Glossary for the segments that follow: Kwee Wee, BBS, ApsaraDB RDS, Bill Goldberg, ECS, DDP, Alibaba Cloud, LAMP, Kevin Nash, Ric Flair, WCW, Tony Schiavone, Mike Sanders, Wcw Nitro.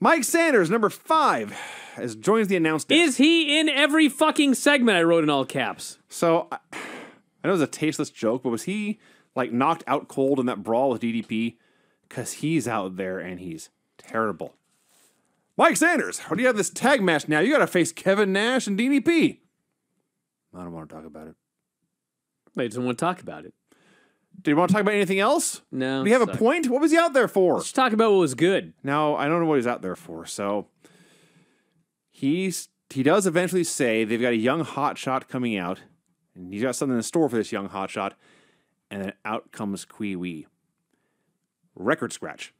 Mike Sanders, number 5, as joins the announce desk. Is he in every fucking segment? I wrote in all caps. So, I know it was a tasteless joke, but was he, like, knocked out cold in that brawl with DDP? Because he's out there, and he's terrible. Mike Sanders, what do you have this tag match now? You got to face Kevin Nash and DDP. I don't want to talk about it. I just don't want to talk about it. Do you want to talk about anything else? No. Do you have a point? What was he out there for? Let's talk about what was good. No, I don't know what he's out there for. So he does eventually say they've got a young hotshot coming out, and he's got something in store for this young hotshot, and then out comes Kwee Wee. Record scratch.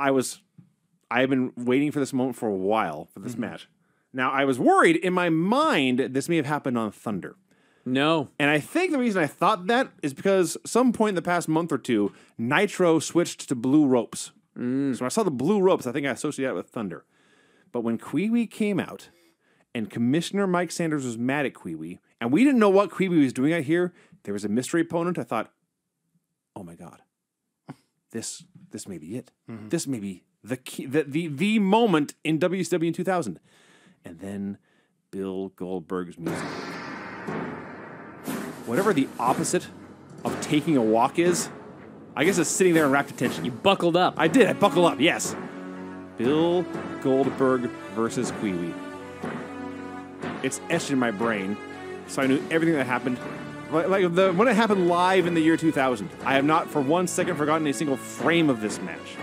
I've been waiting for this moment for a while for this match. Now, I was worried in my mind this may have happened on Thunder. No. And I think the reason I thought that is because some point in the past month or two, Nitro switched to blue ropes. So when I saw the blue ropes, I think I associated it with Thunder. But when Kwee Wee came out and Commissioner Mike Sanders was mad at Kwee Wee, and we didn't know what Kwee Wee was doing out here, there was a mystery opponent. I thought, oh my God, this may be it. This may be the key, the moment in WCW in 2000. And then Bill Goldberg's music. Whatever the opposite of taking a walk is, I guess it's sitting there in rapt attention. You buckled up. I did. I buckled up, yes. Bill Goldberg versus Kwee Wee. It's etched in my brain, so I knew everything that happened. Like when it happened live in the year 2000, I have not for one second forgotten a single frame of this match.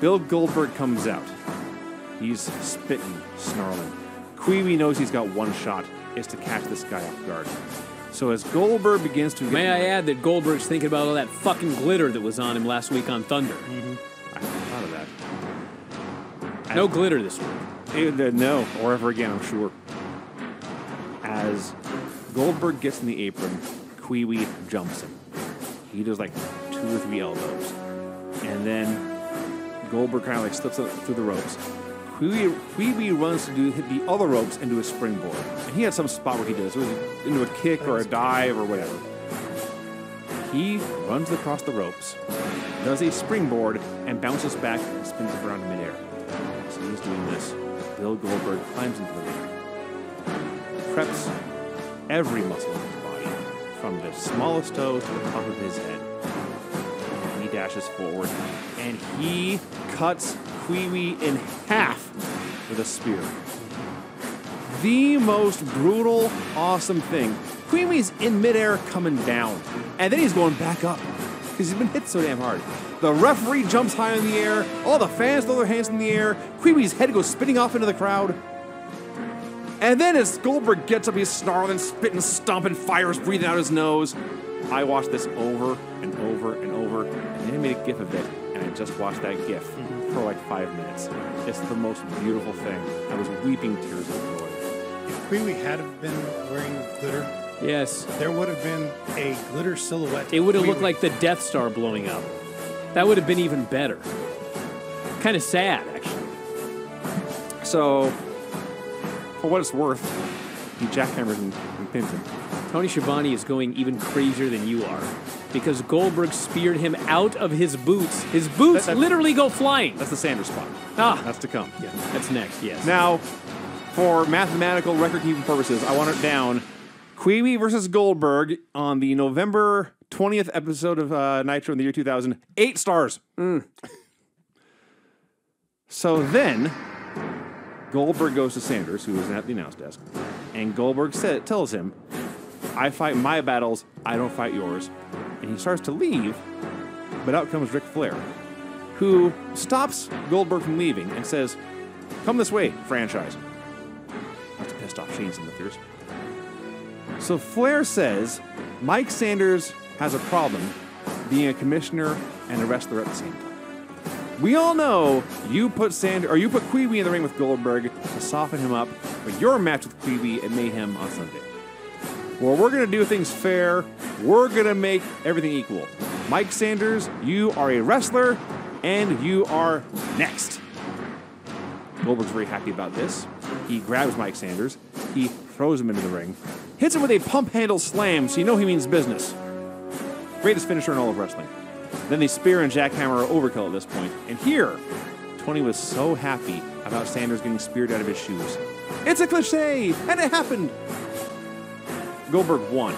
Bill Goldberg comes out. He's spitting, snarling. Kwee Wee knows he's got one shot. Is to catch this guy off guard. So as Goldberg begins to... May I add that Goldberg's thinking about all that fucking glitter that was on him last week on Thunder. I haven't thought of that. No glitter this week. No, or ever again, I'm sure. As Goldberg gets in the apron, Kwee Wee jumps him. He does like 2 or 3 elbows. And then Goldberg kind of like slips through the ropes. Kwee Wee runs to hit the other ropes into a springboard. And he had some spot where he does. It was into a kick or a dive or whatever. He runs across the ropes, does a springboard, and bounces back and spins around in midair. So he's doing this. Bill Goldberg climbs into the ring. Preps every muscle in his body, from the smallest toe to the top of his head. He dashes forward, and he cuts Kwee Wee in half with a spear. The most brutal, awesome thing. Kwee Wee's in midair coming down, and then he's going back up because he's been hit so damn hard. The referee jumps high in the air. All the fans throw their hands in the air. Kwee Wee's head goes spinning off into the crowd. And then as Goldberg gets up, he's snarling, spitting, stomping, fires breathing out his nose. I watched this over and over and over, and then he made a GIF of it, and I just watched that GIF. For like 5 minutes. It's the most beautiful thing. I was weeping tears of joy. If Kwee Wee had been wearing glitter, yes, there would have been a glitter silhouette. It would have looked like the Death Star blowing up. That would have been even better. Kind of sad, actually. So, for what it's worth, he jackhammers and pins him. Tony Schiavone is going even crazier than you are, because Goldberg speared him out of his boots. His boots literally go flying. That's the Sanders spot. Ah. That's to come. Yeah, that's next, yes. Now, for mathematical record-keeping purposes, I want it down. Kwee Wee versus Goldberg on the November 20th episode of Nitro in the year 2000. 8 stars. So then, Goldberg goes to Sanders, who is at the announce desk, and Goldberg tells him, I fight my battles, I don't fight yours. And he starts to leave, but out comes Ric Flair, who stops Goldberg from leaving and says, come this way, franchise. That's pissed off Shane's in the fierce. So Flair says, Mike Sanders has a problem being a commissioner and a wrestler at the same time. We all know you put Kwee Wee in the ring with Goldberg to soften him up for your match with Kwee Wee at Mayhem on Sunday. Well, we're going to do things fair. We're going to make everything equal. Mike Sanders, you are a wrestler, and you are next. Goldberg's very happy about this. He grabs Mike Sanders. He throws him into the ring. Hits him with a pump handle slam, so you know he means business. Greatest finisher in all of wrestling. Then they spear and jackhammer overkill at this point. And here, Tony was so happy about Sanders getting speared out of his shoes. It's a cliche, and it happened. Goldberg won.